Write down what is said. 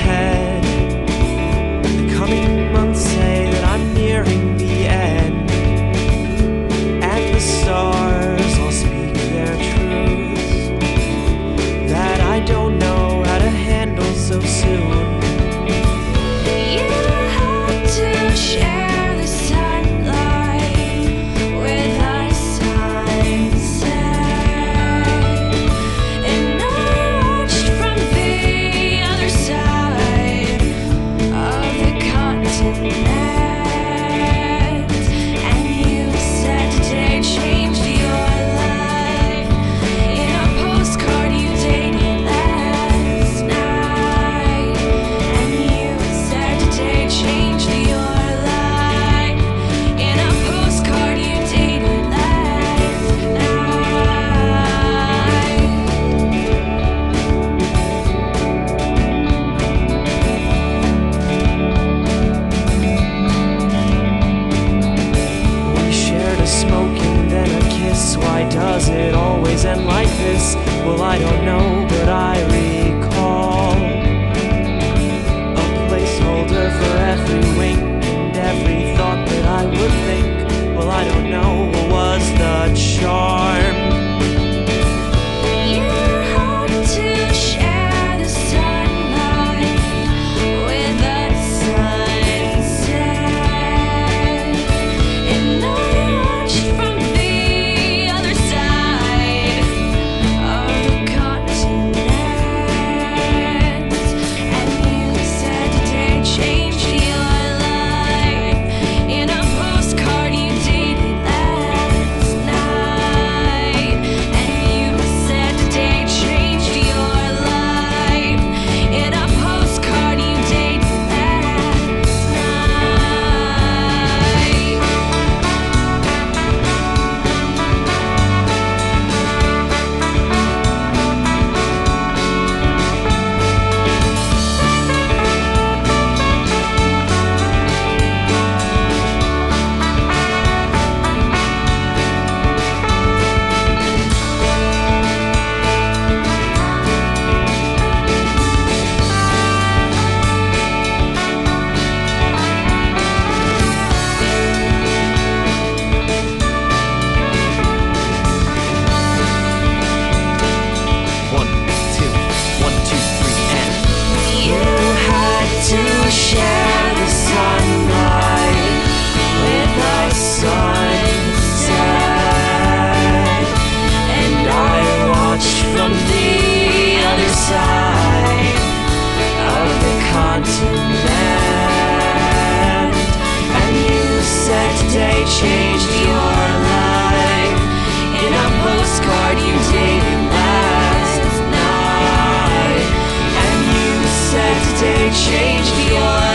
head. The coming months say that I'm nearing the end, and the stars all speak their truths that I don't know how to handle so soon. Why does it always end like this? Well, I don't know, but I recall a placeholder for every wink and every thought that I would think. Well, I don't know, what was the charm? And you said today changed your life. In a postcard you dated last night. And you said today changed your life.